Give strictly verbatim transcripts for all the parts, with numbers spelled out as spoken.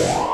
じゃないの。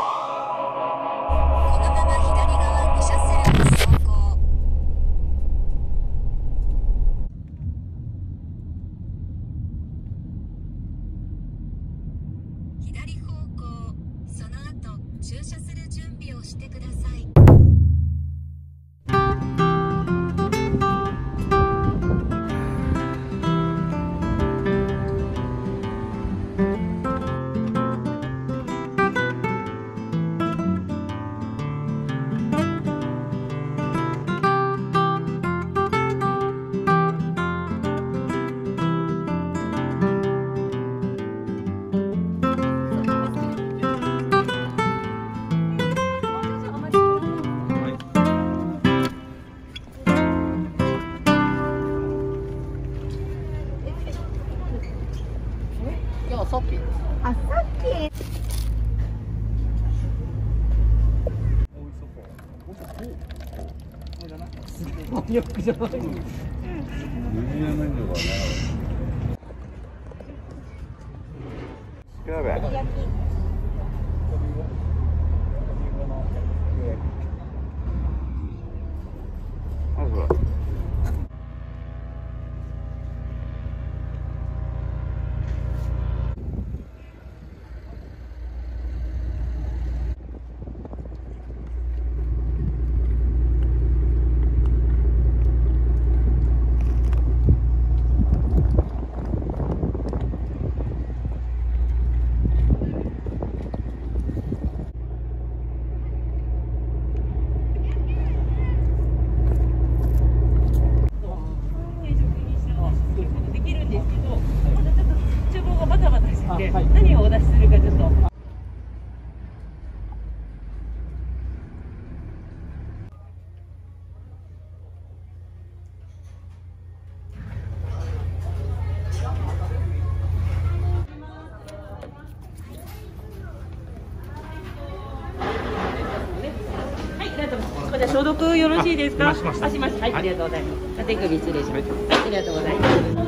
消毒よろしいですか？あ、しました。あ、しました。はい、ありがとうございます。手首失礼します。ありがとうございます。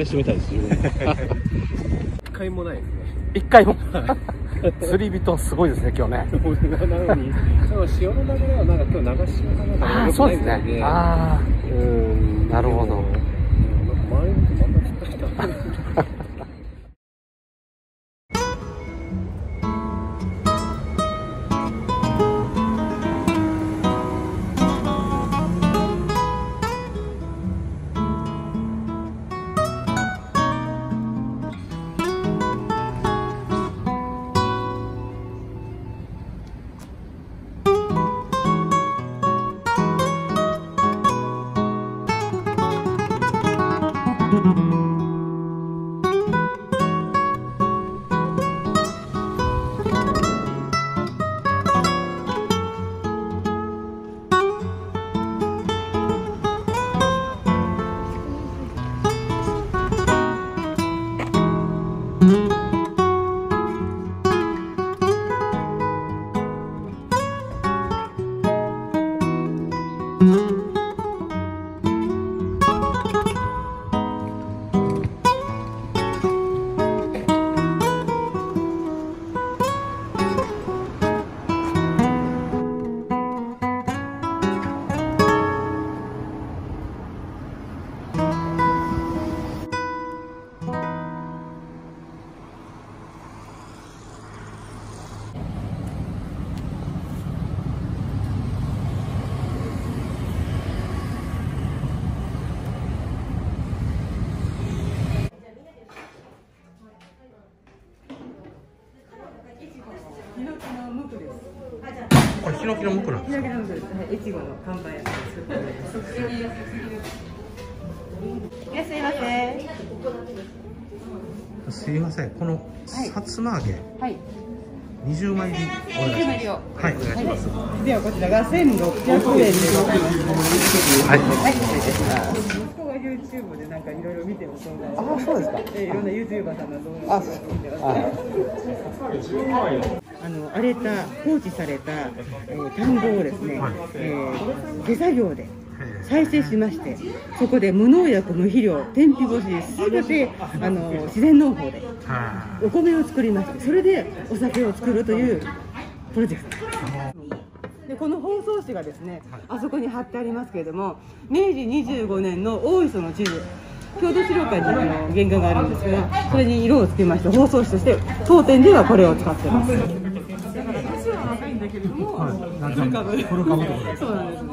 試してみたいです。一回もないですね。一回も釣り人すごいですね今日ね。なのに潮の流れはなんか今日流し潮かな。あ、そうですね。ああ、うん、なるほど。これヒノキのムクなんですか。越後の看板屋さんです。いらっしゃいませ。すいません、このさつま揚げ、はい、にじゅうまい入りお願いします。はい、お願いします。ではこちらがせんろっぴゃくえんでございます。はい、はい、失礼します。YouTube でなんかいろいろ見てもそうなんです。ああ、そうですか。え、いろんな YouTuber さんの動画を見てます。あの荒れた放置された、えー、田んぼをですね、はい、えー、手作業で再生しまして、そこで無農薬無肥料天日干しすべてあの自然農法でお米を作りまして、それでお酒を作るというプロジェクト。でこの包装紙がですね、あそこに貼ってありますけれども、めいじにじゅうごねんの大磯の地図、郷土資料館にあの原画があるんですけど、それに色をつけまして包装紙として当店ではこれを使ってます。昔は若いんだけれども、古株ってことです。そうなんですね。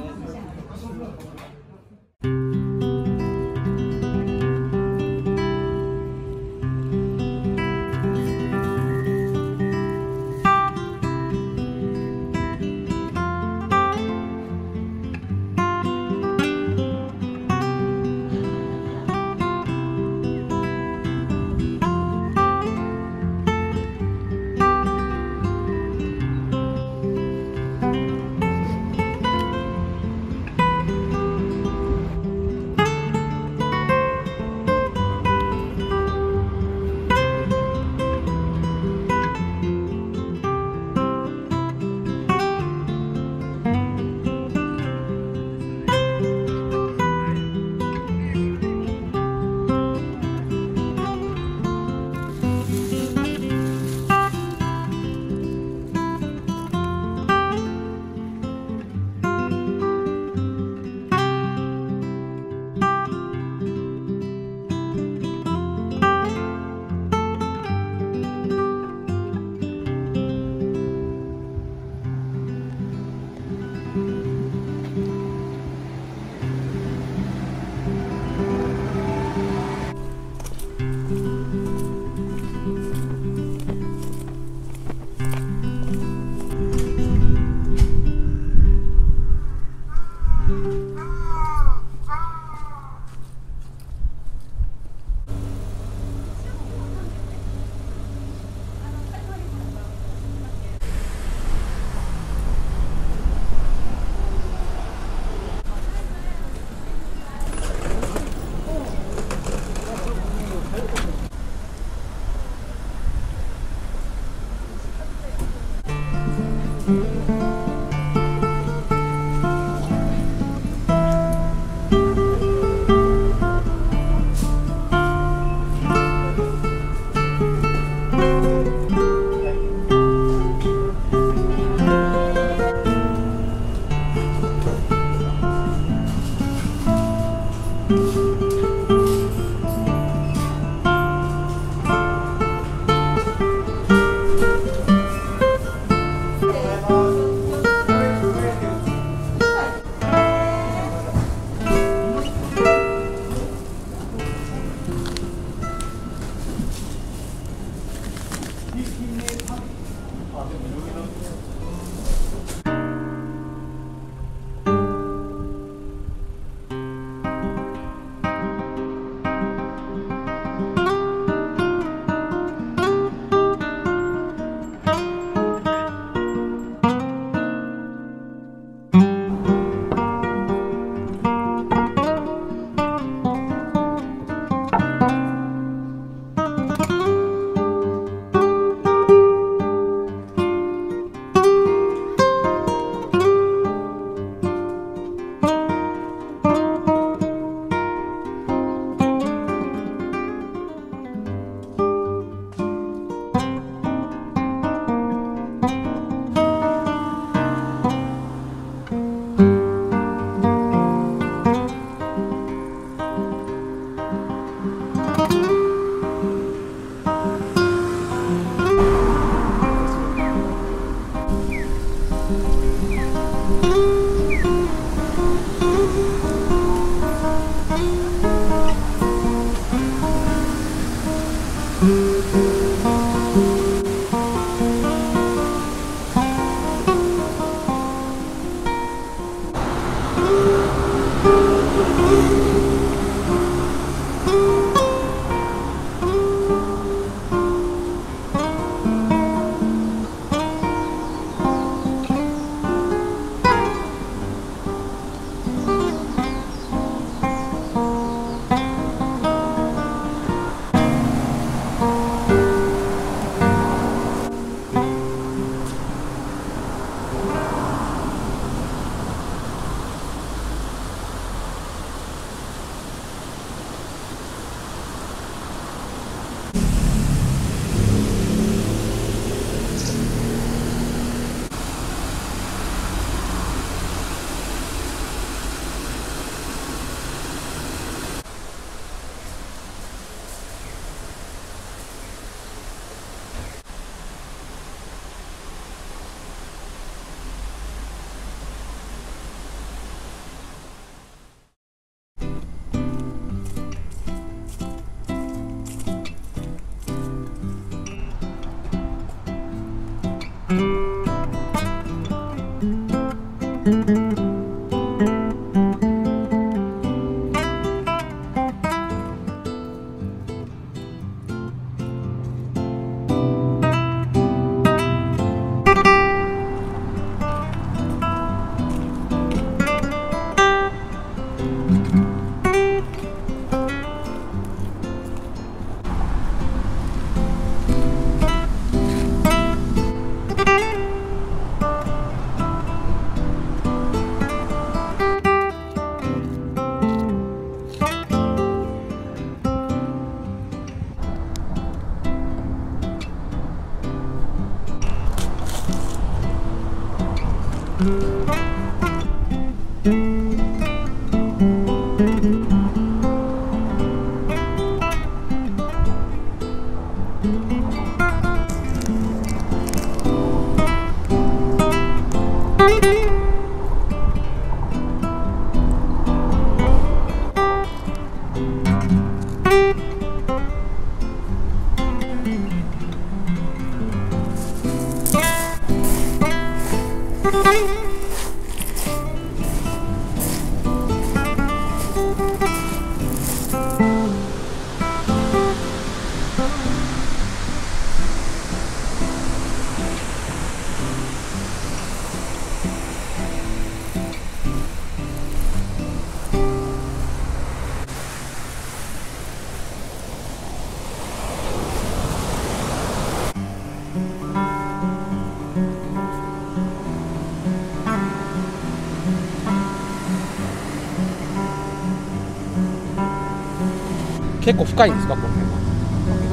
結構深いんですか、この辺は。結構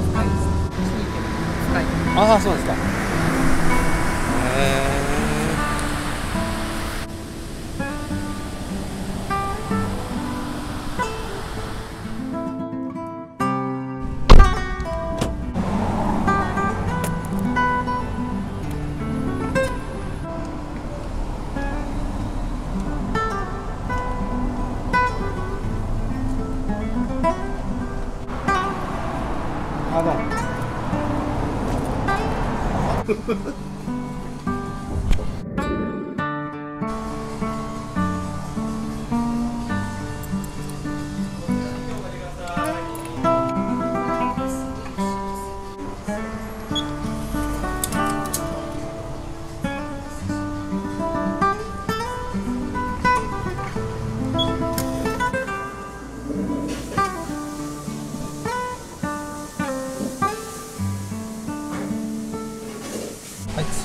深いです。深い。ああ、そうですか。へえ。あ、はい、すい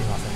ません。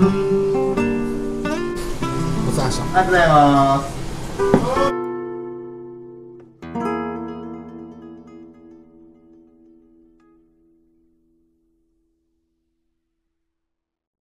ごちそうさまでした。ありがとうございます。